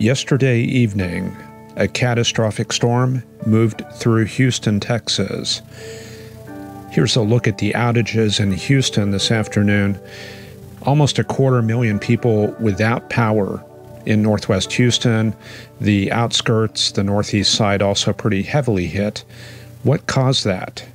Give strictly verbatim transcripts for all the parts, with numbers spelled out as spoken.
Yesterday evening, a catastrophic storm moved through Houston, Texas. Here's a look at the outages in Houston this afternoon. Almost a quarter million people without power in northwest Houston. The outskirts, the northeast side, also pretty heavily hit. What caused that?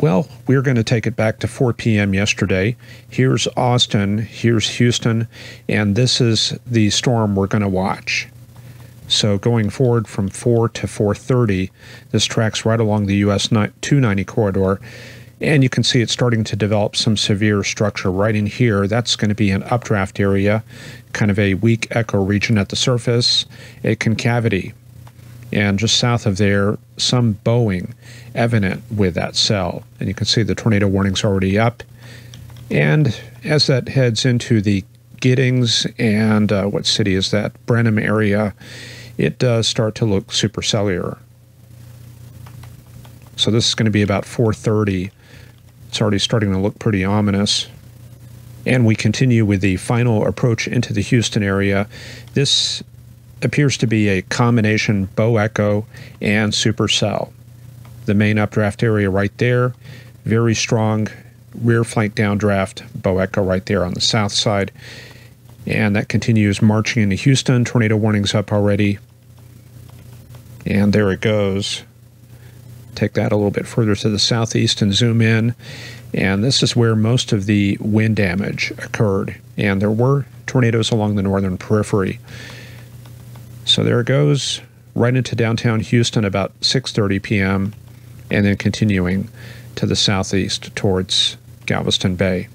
Well, we're going to take it back to four p m yesterday. Here's Austin, here's Houston, and this is the storm we're going to watch. So going forward from four to four thirty, this tracks right along the U S two ninety corridor, and you can see it's starting to develop some severe structure right in here. That's going to be an updraft area, kind of a weak echo region at the surface, a concavity. And just south of there, some bowing evident with that cell. And you can see the tornado warning's already up. And as that heads into the Giddings and uh, what city is that? Brenham area, it does start to look supercellular. So this is going to be about four thirty. It's already starting to look pretty ominous. And we continue with the final approach into the Houston area. This appears to be a combination bow echo and supercell. The main updraft area right there, very strong rear flank downdraft, bow echo right there on the south side. And that continues marching into Houston. Tornado warnings up already. And there it goes. Take that a little bit further to the southeast and zoom in. And this is where most of the wind damage occurred. And there were tornadoes along the northern periphery. So there it goes, right into downtown Houston about six thirty p m and then continuing to the southeast towards Galveston Bay.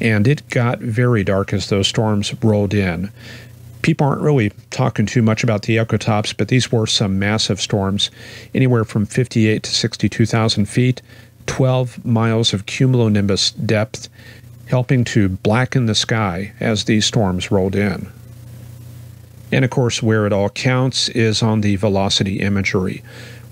And it got very dark as those storms rolled in. People aren't really talking too much about the echo tops, but these were some massive storms, anywhere from fifty-eight to sixty-two thousand feet, twelve miles of cumulonimbus depth, helping to blacken the sky as these storms rolled in. And of course, where it all counts is on the velocity imagery.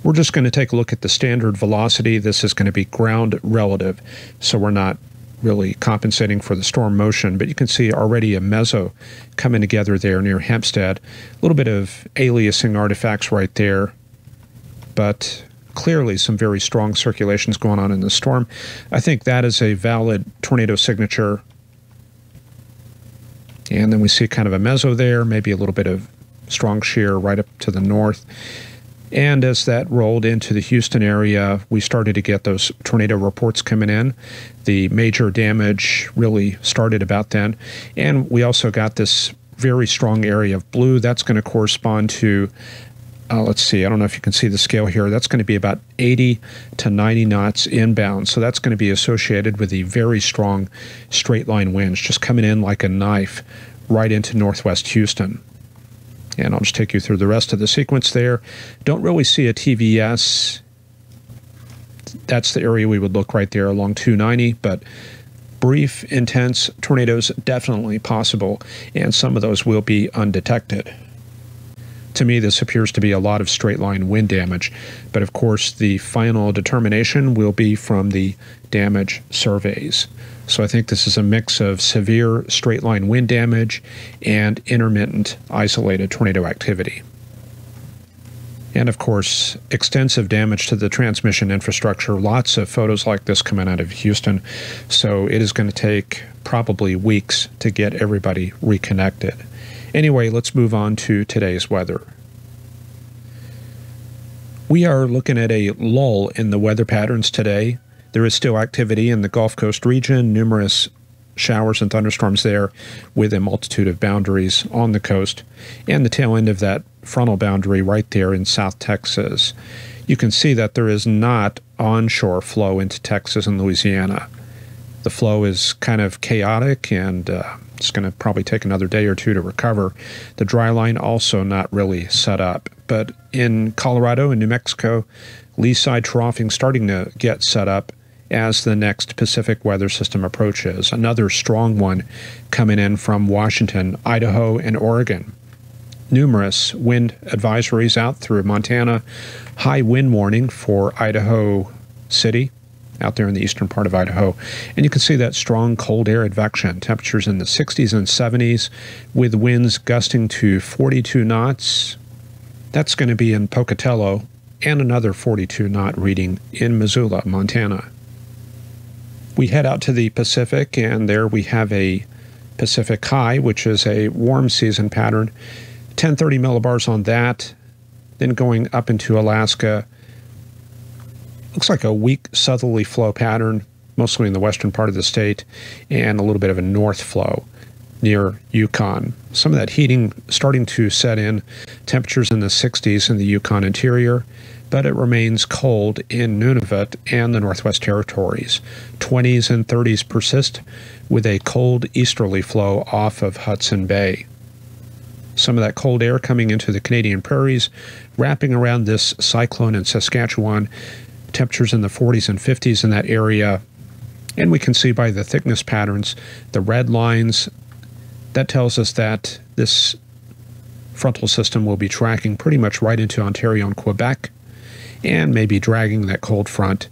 We're just going to take a look at the standard velocity. This is going to be ground relative, so we're not really compensating for the storm motion. But you can see already a mezzo coming together there near Hempstead. A little bit of aliasing artifacts right there, but clearly some very strong circulations going on in the storm. I think that is a valid tornado signature. And then we see kind of a mezzo there, maybe a little bit of strong shear right up to the north. And as that rolled into the Houston area, we started to get those tornado reports coming in. The major damage really started about then. And we also got this very strong area of blue. That's going to correspond to, uh, let's see, I don't know if you can see the scale here. That's going to be about eighty to ninety knots inbound. So that's going to be associated with the very strong straight line winds just coming in like a knife right into northwest Houston. And I'll just take you through the rest of the sequence there. Don't really see a T V S. That's the area we would look right there along two ninety, but brief, intense tornadoes definitely possible, and some of those will be undetected. To me, this appears to be a lot of straight-line wind damage, but of course the final determination will be from the damage surveys. So I think this is a mix of severe straight-line wind damage and intermittent isolated tornado activity. And of course, extensive damage to the transmission infrastructure. Lots of photos like this coming out of Houston, so it is going to take probably weeks to get everybody reconnected. Anyway, let's move on to today's weather. We are looking at a lull in the weather patterns today. There is still activity in the Gulf Coast region, numerous showers and thunderstorms there with a multitude of boundaries on the coast, and the tail end of that frontal boundary right there in South Texas. You can see that there is not onshore flow into Texas and Louisiana. The flow is kind of chaotic, and uh, it's going to probably take another day or two to recover. The dry line also not really set up. But in Colorado and New Mexico, lee side troughing starting to get set up as the next Pacific weather system approaches. Another strong one coming in from Washington, Idaho, and Oregon. Numerous wind advisories out through Montana. High wind warning for Idaho City, out there in the eastern part of Idaho. And you can see that strong cold air advection, temperatures in the sixties and seventies with winds gusting to forty-two knots. That's going to be in Pocatello, and another forty-two knot reading in Missoula, Montana. We head out to the Pacific, and there we have a Pacific high, which is a warm season pattern, ten thirty millibars on that. Then going up into Alaska, looks like a weak southerly flow pattern, mostly in the western part of the state, and a little bit of a north flow near Yukon. Some of that heating starting to set in, temperatures in the sixties in the Yukon interior, but it remains cold in Nunavut and the Northwest Territories. twenties and thirties persist with a cold easterly flow off of Hudson Bay. Some of that cold air coming into the Canadian prairies, wrapping around this cyclone in Saskatchewan, temperatures in the forties and fifties in that area. And we can see by the thickness patterns, the red lines, that tells us that this frontal system will be tracking pretty much right into Ontario and Quebec, and maybe dragging that cold front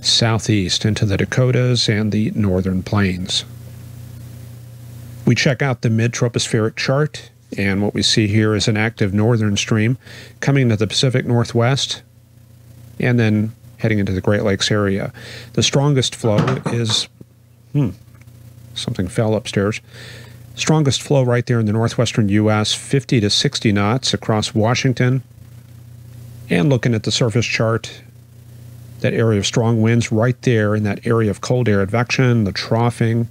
southeast into the Dakotas and the northern plains. We check out the mid-tropospheric chart, and what we see here is an active northern stream coming to the Pacific Northwest and then heading into the Great Lakes area. The strongest flow is... Hmm, something fell upstairs. Strongest flow right there in the northwestern U S, fifty to sixty knots across Washington. And looking at the surface chart, that area of strong winds right there in that area of cold air advection, the troughing,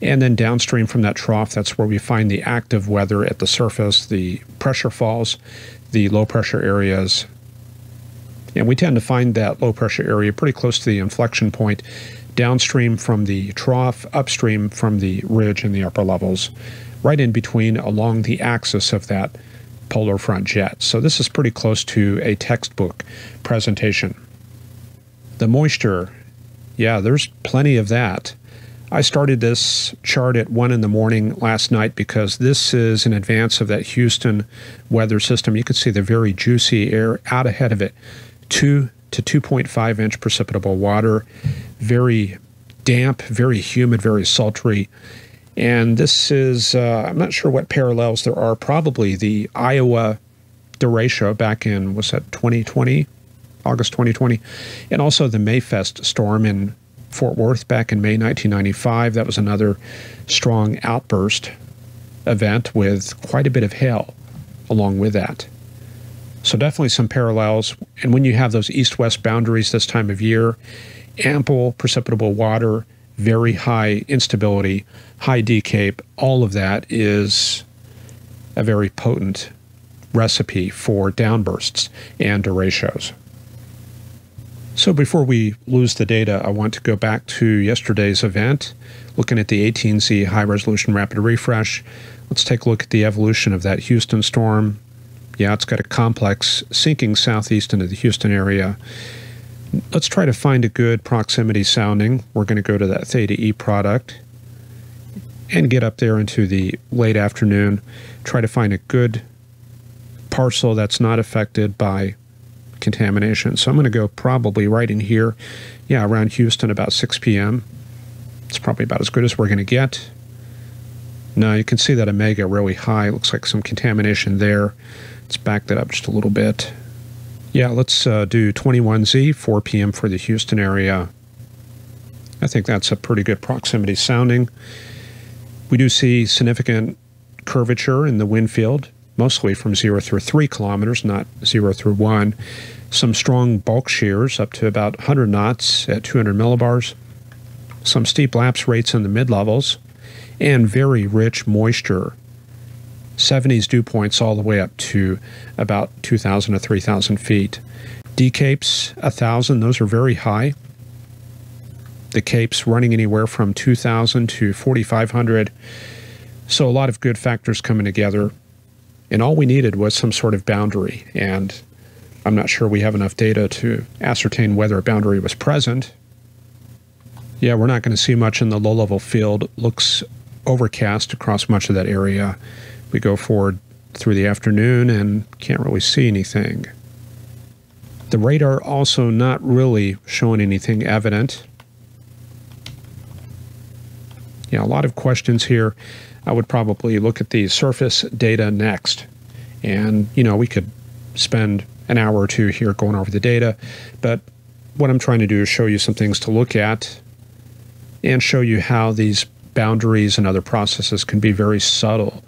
and then downstream from that trough, that's where we find the active weather at the surface, the pressure falls, the low pressure areas. And we tend to find that low pressure area pretty close to the inflection point, downstream from the trough, upstream from the ridge in the upper levels, right in between along the axis of that polar front jet. So this is pretty close to a textbook presentation. The moisture, yeah, there's plenty of that. I started this chart at one in the morning last night because this is in advance of that Houston weather system. You can see the very juicy air out ahead of it, two to two point five inch precipitable water, very damp, very humid, very sultry. And this is, uh, I'm not sure what parallels there are, probably the Iowa derecho back in, what's that, twenty twenty, August twenty twenty, and also the Mayfest storm in Fort Worth back in May nineteen ninety-five. That was another strong outburst event with quite a bit of hail along with that. So definitely some parallels. And when you have those east-west boundaries this time of year, ample precipitable water, very high instability, high decape, all of that is a very potent recipe for downbursts and derechos. So before we lose the data, I want to go back to yesterday's event, looking at the eighteen Z high-resolution rapid refresh. Let's take a look at the evolution of that Houston storm. Yeah, it's got a complex sinking southeast into the Houston area. Let's try to find a good proximity sounding. We're going to go to that Theta-E product and get up there into the late afternoon. Try to find a good parcel that's not affected by contamination. So I'm going to go probably right in here. Yeah, around Houston, about six P M It's probably about as good as we're going to get. Now you can see that omega really high. Looks like some contamination there. Let's back that up just a little bit. Yeah, let's uh, do twenty-one Z, four P M for the Houston area. I think that's a pretty good proximity sounding. We do see significant curvature in the wind field, mostly from zero through three kilometers, not zero through one. Some strong bulk shears up to about one hundred knots at two hundred millibars. Some steep lapse rates in the mid-levels, and very rich moisture. seventies dew points all the way up to about two thousand to three thousand feet. Decapes, one thousand, those are very high. The capes running anywhere from two thousand to forty-five hundred. So a lot of good factors coming together. And all we needed was some sort of boundary. And I'm not sure we have enough data to ascertain whether a boundary was present. Yeah, we're not going to see much in the low-level field. Looks overcast across much of that area. We go forward through the afternoon and can't really see anything. The radar also not really showing anything evident. you know, a lot of questions here. I would probably look at the surface data next. And, you know, we could spend an hour or two here going over the data, but what I'm trying to do is show you some things to look at and show you how these boundaries and other processes can be very subtle.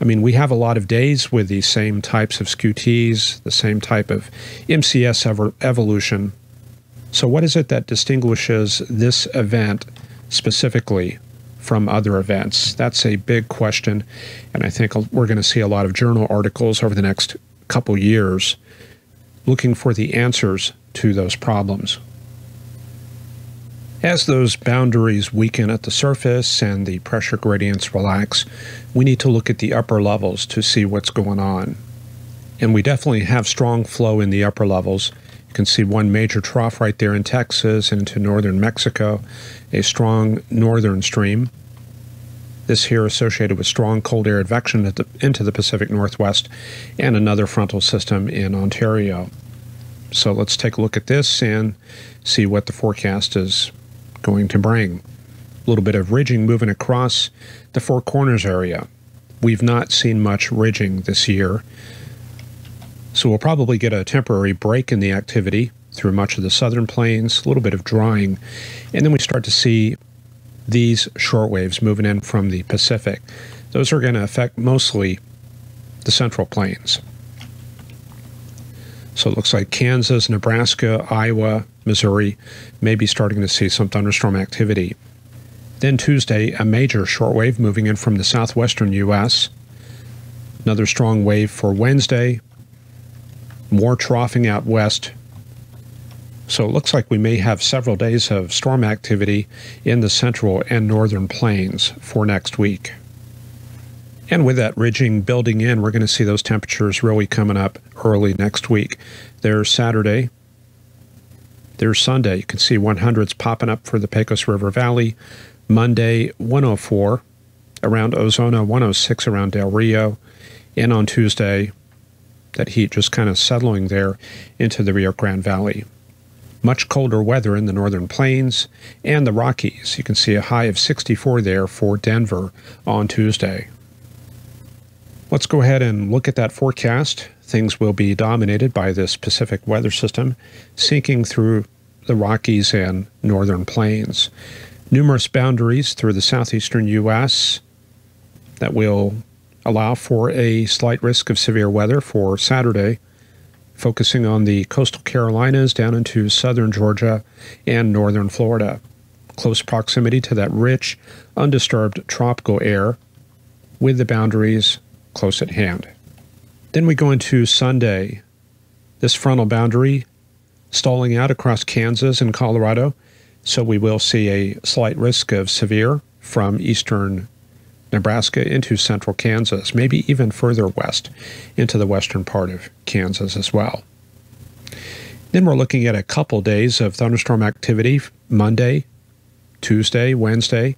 I mean, we have a lot of days with these same types of S Q Ts, the same type of M C S ev evolution. So what is it that distinguishes this event specifically from other events? That's a big question, and I think we're going to see a lot of journal articles over the next couple years looking for the answers to those problems. As those boundaries weaken at the surface and the pressure gradients relax, we need to look at the upper levels to see what's going on. And we definitely have strong flow in the upper levels. You can see one major trough right there in Texas and into northern Mexico, a strong northern stream. This here associated with strong cold air advection at the, into the Pacific Northwest, and another frontal system in Ontario. So let's take a look at this and see what the forecast is going to bring. A little bit of ridging moving across the Four Corners area. We've not seen much ridging this year, so we'll probably get a temporary break in the activity through much of the southern plains, a little bit of drying, and then we start to see these short waves moving in from the Pacific. Those are going to affect mostly the central plains. So it looks like Kansas, Nebraska, Iowa, Missouri may be starting to see some thunderstorm activity. Then Tuesday, a major shortwave moving in from the southwestern U S Another strong wave for Wednesday. More troughing out west. So it looks like we may have several days of storm activity in the central and northern plains for next week. And with that ridging building in, we're going to see those temperatures really coming up early next week. There's Saturday. There's Sunday. You can see hundreds popping up for the Pecos River Valley. Monday, one oh four around Ozona, one oh six around Del Rio. And on Tuesday, that heat just kind of settling there into the Rio Grande Valley. Much colder weather in the northern plains and the Rockies. You can see a high of sixty-four there for Denver on Tuesday. Let's go ahead and look at that forecast. Things will be dominated by this Pacific weather system sinking through the Rockies and northern plains. Numerous boundaries through the southeastern U S that will allow for a slight risk of severe weather for Saturday, focusing on the coastal Carolinas down into southern Georgia and northern Florida. Close proximity to that rich, undisturbed tropical air with the boundaries close at hand. Then we go into Sunday. This frontal boundary stalling out across Kansas and Colorado, so we will see a slight risk of severe from eastern Nebraska into central Kansas, maybe even further west into the western part of Kansas as well. Then we're looking at a couple days of thunderstorm activity, Monday, Tuesday, Wednesday,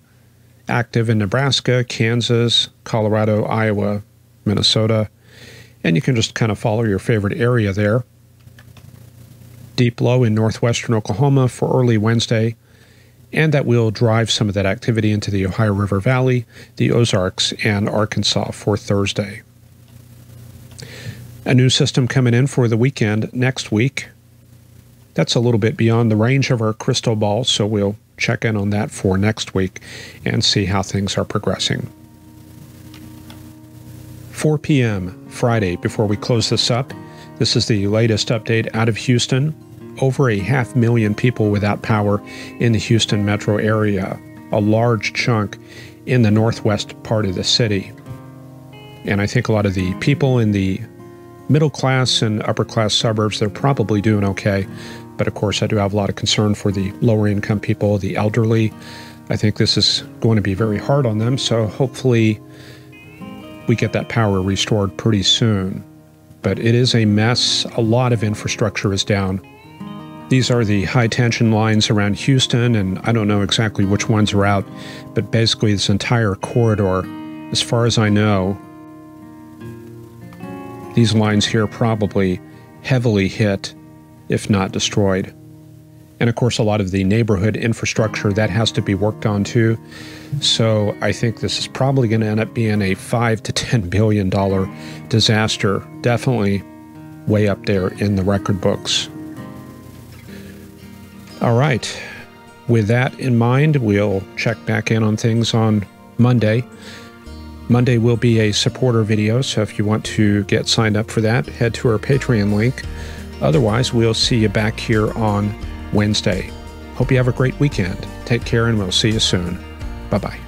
active in Nebraska, Kansas, Colorado, Iowa, Minnesota, and you can just kind of follow your favorite area there. Deep low in northwestern Oklahoma for early Wednesday, and that will drive some of that activity into the Ohio River Valley, the Ozarks, and Arkansas for Thursday. A new system coming in for the weekend next week. That's a little bit beyond the range of our crystal ball, so we'll check in on that for next week and see how things are progressing. four P M Friday, before we close this up, this is the latest update out of Houston. Over a half million people without power in the Houston metro area, a large chunk in the northwest part of the city. And I think a lot of the people in the middle class and upper class suburbs, they're probably doing okay. But of course, I do have a lot of concern for the lower income people, the elderly. I think this is going to be very hard on them. So hopefully we get that power restored pretty soon. But it is a mess. A lot of infrastructure is down. These are the high tension lines around Houston, and I don't know exactly which ones are out, but basically this entire corridor, as far as I know, these lines here probably heavily hit, if not destroyed. And of course, a lot of the neighborhood infrastructure that has to be worked on too. So I think this is probably going to end up being a five to ten billion dollar disaster, definitely way up there in the record books. All right. With that in mind, we'll check back in on things on Monday. Monday will be a supporter video, so if you want to get signed up for that, head to our Patreon link. Otherwise, we'll see you back here on Wednesday. Hope you have a great weekend. Take care, and we'll see you soon. Bye-bye.